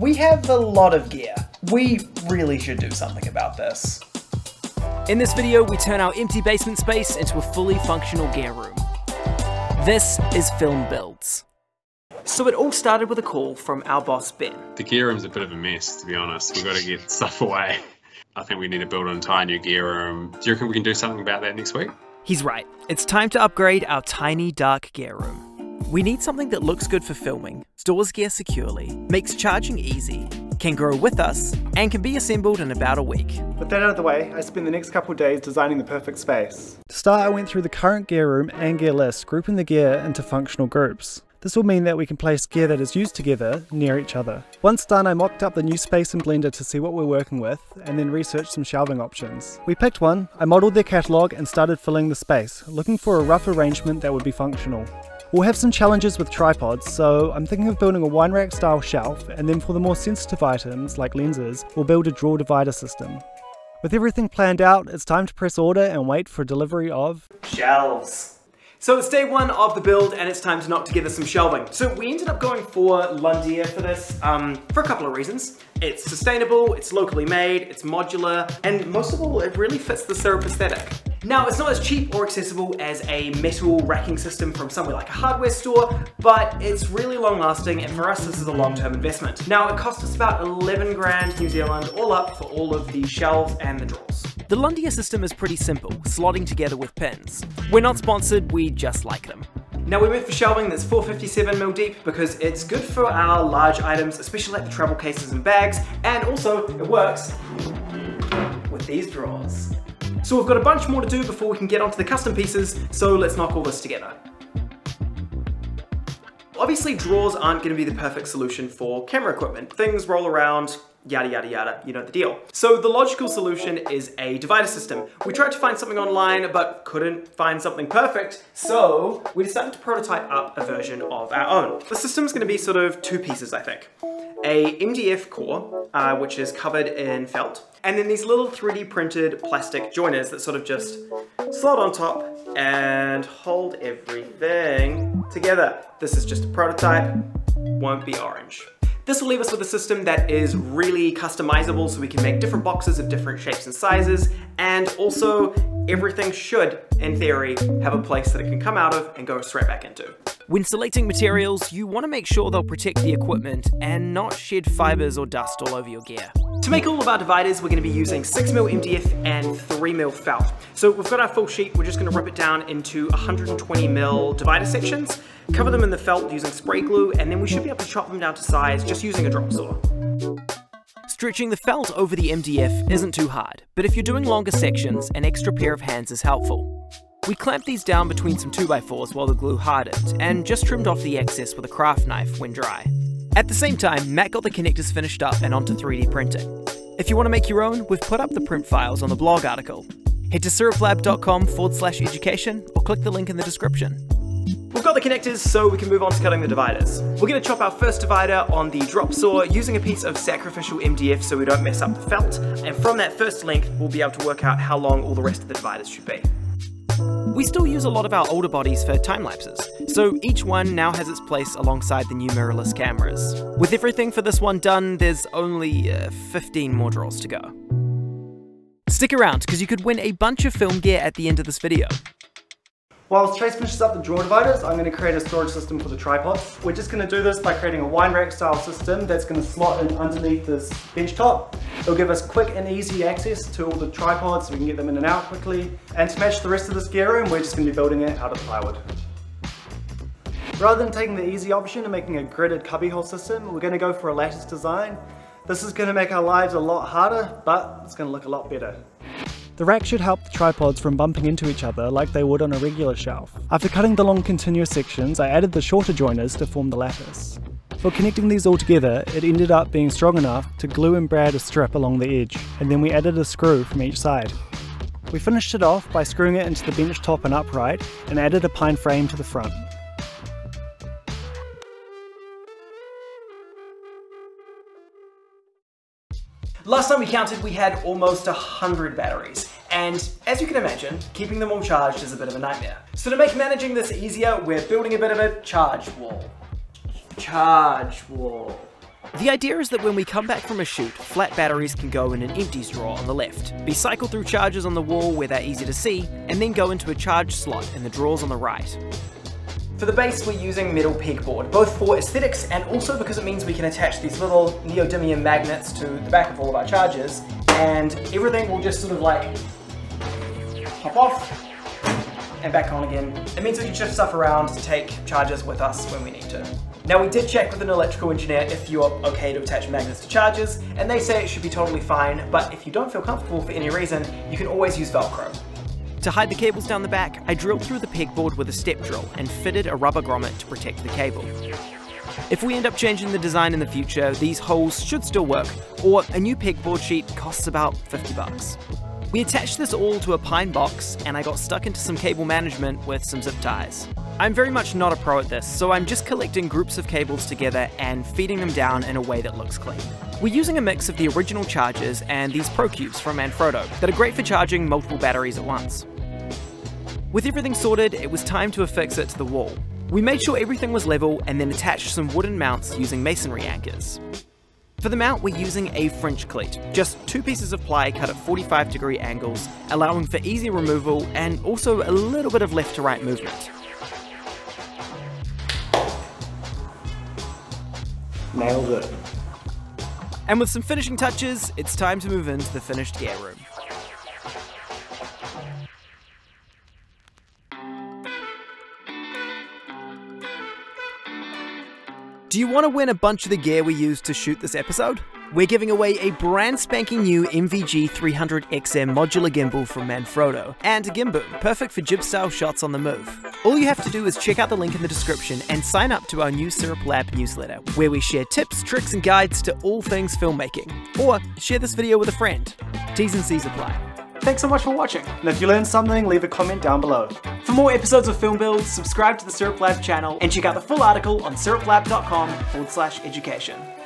We have a lot of gear. We really should do something about this. In this video, we turn our empty basement space into a fully functional gear room. This is Film Builds. So it all started with a call from our boss, Ben. The gear room's a bit of a mess, to be honest. We've got to get stuff away. I think we need to build an entire new gear room. Do you reckon we can do something about that next week? He's right. It's time to upgrade our tiny, dark gear room. We need something that looks good for filming, stores gear securely, makes charging easy, can grow with us, and can be assembled in about a week. With that out of the way, I spent the next couple of days designing the perfect space. To start, I went through the current gear room and gear list, grouping the gear into functional groups. This will mean that we can place gear that is used together near each other. Once done, I mocked up the new space in Blender to see what we're working with, and then researched some shelving options. We picked one, I modelled their catalogue and started filling the space, looking for a rough arrangement that would be functional. We'll have some challenges with tripods, so I'm thinking of building a wine rack style shelf, and then for the more sensitive items, like lenses, we'll build a drawer divider system. With everything planned out, it's time to press order and wait for delivery of shelves. So it's day one of the build and it's time to knock together some shelving. So we ended up going for Lundia for this for a couple of reasons. It's sustainable, it's locally made, it's modular, and most of all, it really fits the Syrp aesthetic. Now, it's not as cheap or accessible as a metal racking system from somewhere like a hardware store, but it's really long lasting, and for us, this is a long-term investment. Now, it cost us about 11 grand New Zealand all up for all of the shelves and the drawers. The Lundia system is pretty simple, slotting together with pins. We're not sponsored, we just like them. Now we went for shelving that's 457mm deep because it's good for our large items, especially like the travel cases and bags, and also it works with these drawers. So we've got a bunch more to do before we can get onto the custom pieces, so let's knock all this together. Obviously drawers aren't going to be the perfect solution for camera equipment. Things roll around, yada yada yada, you know the deal. So the logical solution is a divider system. We tried to find something online but couldn't find something perfect, so we decided to prototype up a version of our own. The system's going to be sort of two pieces, I think. A MDF core, which is covered in felt, and then these little 3D printed plastic joiners that sort of just slot on top and hold everything together. This is just a prototype, won't be orange. This will leave us with a system that is really customizable, so we can make different boxes of different shapes and sizes, and also everything should, in theory, have a place that it can come out of and go straight back into. When selecting materials, you want to make sure they'll protect the equipment and not shed fibers or dust all over your gear. To make all of our dividers, we're going to be using 6mm MDF and 3mm felt. So we've got our full sheet, we're just going to rip it down into 120mm divider sections, cover them in the felt using spray glue, and then we should be able to chop them down to size just using a drop saw. Stretching the felt over the MDF isn't too hard, but if you're doing longer sections, an extra pair of hands is helpful. We clamped these down between some 2x4s while the glue hardened, and just trimmed off the excess with a craft knife when dry. At the same time, Matt got the connectors finished up and onto 3D printing. If you want to make your own, we've put up the print files on the blog article. Head to syrplab.com/education or click the link in the description. We've got the connectors, so we can move on to cutting the dividers. We're going to chop our first divider on the drop saw using a piece of sacrificial MDF so we don't mess up the felt, and from that first length, we'll be able to work out how long all the rest of the dividers should be. We still use a lot of our older bodies for time lapses, so each one now has its place alongside the new mirrorless cameras. With everything for this one done, there's only 15 more draws to go. Stick around, because you could win a bunch of film gear at the end of this video. While Trace finishes up the drawer dividers, I'm going to create a storage system for the tripods. We're just going to do this by creating a wine rack style system that's going to slot in underneath this bench top. It'll give us quick and easy access to all the tripods so we can get them in and out quickly. And to match the rest of this gear room, we're just going to be building it out of plywood. Rather than taking the easy option and making a gridded cubbyhole system, we're going to go for a lattice design. This is going to make our lives a lot harder, but it's going to look a lot better. The rack should help the tripods from bumping into each other like they would on a regular shelf. After cutting the long continuous sections, I added the shorter joiners to form the lattice. For connecting these all together, it ended up being strong enough to glue and brad a strip along the edge, and then we added a screw from each side. We finished it off by screwing it into the bench top and upright, and added a pine frame to the front. Last time we counted, we had almost 100 batteries, and as you can imagine, keeping them all charged is a bit of a nightmare. So to make managing this easier, we're building a bit of a charge wall. The idea is that when we come back from a shoot, flat batteries can go in an empties drawer on the left, be cycled through charges on the wall where they're easy to see, and then go into a charge slot in the drawers on the right. For the base, we're using metal pegboard, both for aesthetics and also because it means we can attach these little neodymium magnets to the back of all of our charges, and everything will just sort of like pop off and back on again. It means we can shift stuff around to take charges with us when we need to. Now, we did check with an electrical engineer if you are okay to attach magnets to charges, and they say it should be totally fine, but if you don't feel comfortable for any reason, you can always use Velcro. To hide the cables down the back, I drilled through the pegboard with a step drill and fitted a rubber grommet to protect the cable. If we end up changing the design in the future, these holes should still work, or a new pegboard sheet costs about 50 bucks. We attached this all to a pine box, and I got stuck into some cable management with some zip ties. I'm very much not a pro at this, so I'm just collecting groups of cables together and feeding them down in a way that looks clean. We're using a mix of the original chargers and these ProCubes from Manfrotto that are great for charging multiple batteries at once. With everything sorted, it was time to affix it to the wall. We made sure everything was level and then attached some wooden mounts using masonry anchors. For the mount, we're using a French cleat, just two pieces of ply cut at 45-degree angles, allowing for easy removal and also a little bit of left to right movement. Nailed it. And with some finishing touches, it's time to move into the finished gear room. Do you want to win a bunch of the gear we used to shoot this episode? We're giving away a brand spanking new MVG 300XM modular gimbal from Manfrotto, and a Gimboom, perfect for jib style shots on the move. All you have to do is check out the link in the description and sign up to our new Syrp Lab newsletter, where we share tips, tricks and guides to all things filmmaking. Or share this video with a friend. T's and C's apply. Thanks so much for watching, and if you learned something, leave a comment down below. For more episodes of Film Builds, subscribe to the Syrp Lab channel and check out the full article on syrplab.com/education.